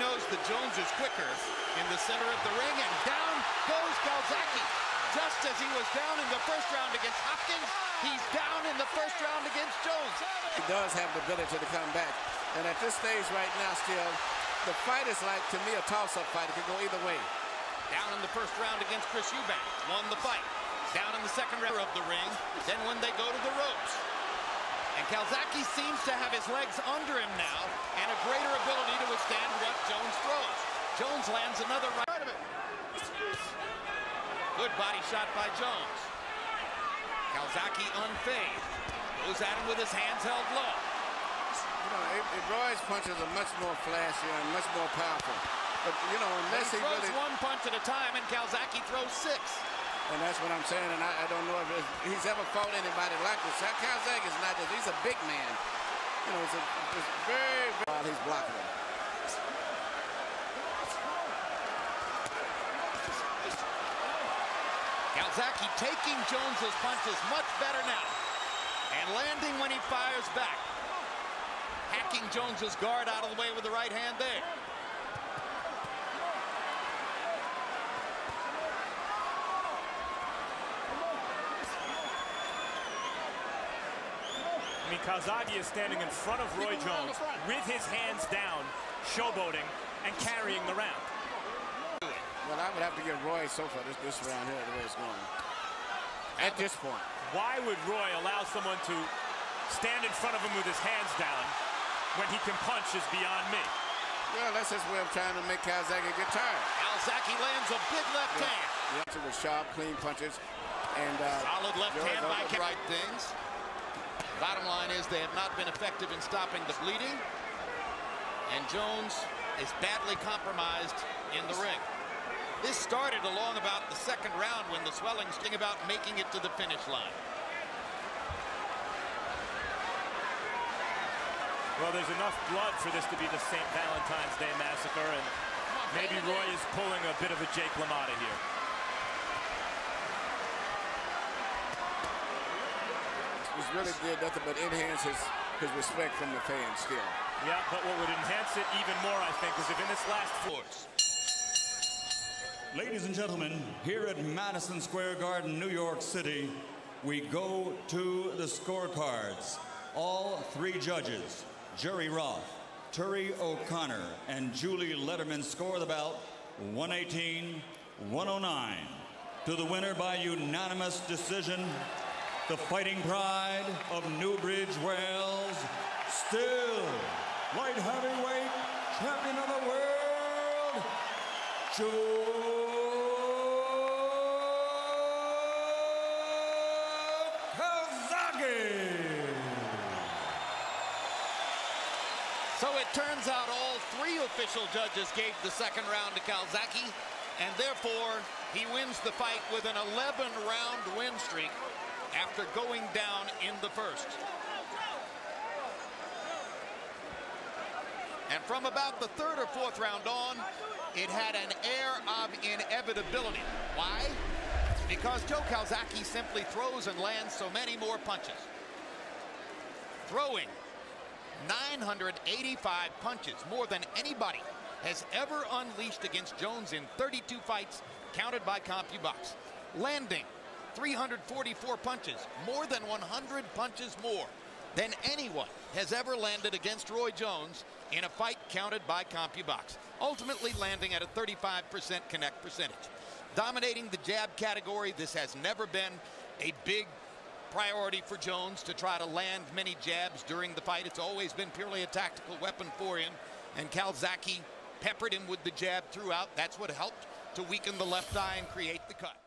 knows that Jones is quicker in the center of the ring, and down goes Calzaghe. Just as he was down in the first round against Hopkins, he's down in the first round against Jones. He does have the ability to come back. And at this stage right now still, the fight is like, to me, a toss-up fight. It can go either way. Down in the first round against Chris Eubank, won the fight. Down in the second round of the ring, then when they go to the ropes. And Calzaghe seems to have his legs under him now, and a greater ability to withstand what Jones throws. Jones lands another right. Good body shot by Jones. Calzaghe unfazed. Goes at him with his hands held low. You know, Roy's punches are much more flashy and much more powerful. But, you know, unless he throws one punch at a time, and Calzaghe throws six. And that's what I'm saying, and I don't know if he's ever fought anybody like this. Calzaghe is not just, he's a big man. You know, it's very, very... While he's blocking him. Calzaghe taking Jones's punches much better now, and landing when he fires back. Hacking Jones's guard out of the way with the right hand there. I mean, Calzaghe is standing in front of Roy Jones with his hands down, showboating and carrying the round. Well, I would have to give Roy so far this round here, the way it's going. At this point. Why would Roy allow someone to stand in front of him with his hands down when he can punch is beyond me? Well, that's his way of trying to make Calzaghe get tired. Calzaghe lands a big left hand. Yeah, with sharp, clean punches. And solid left hand by Calzaghe. Right things. Bottom line is they have not been effective in stopping the bleeding. And Jones is badly compromised in the ring. This started along about the second round when the swelling sting about making it to the finish line. Well, there's enough blood for this to be the St. Valentine's Day Massacre, and maybe Roy is pulling a bit of a Jake Lamotta here. He's really did nothing but enhance his respect from the fans still. Yeah, but what would enhance it even more, I think, is if in this last force. Ladies and gentlemen, here at Madison Square Garden, New York City, we go to the scorecards. All three judges, Jerry Roth, Turi O'Connor, and Julie Letterman, score the bout 118-109. To the winner by unanimous decision, the fighting pride of Newbridge, Wales, still light heavyweight champion of the world, Joe Calzaghe. So it turns out all three official judges gave the second round to Calzaghe, and therefore he wins the fight with an 11-round win streak after going down in the first. And from about the third or fourth round on, it had an air of inevitability. Why? Because Joe Calzaghe simply throws and lands so many more punches. Throwing 985 punches, more than anybody has ever unleashed against Jones in 32 fights counted by CompuBox. Landing 344 punches, more than 100 punches more than anyone has ever landed against Roy Jones in a fight counted by CompuBox, ultimately landing at a 35% connect percentage. Dominating the jab category, this has never been a big priority for Jones to try to land many jabs during the fight. It's always been purely a tactical weapon for him, and Calzaghe peppered him with the jab throughout. That's what helped to weaken the left eye and create the cut.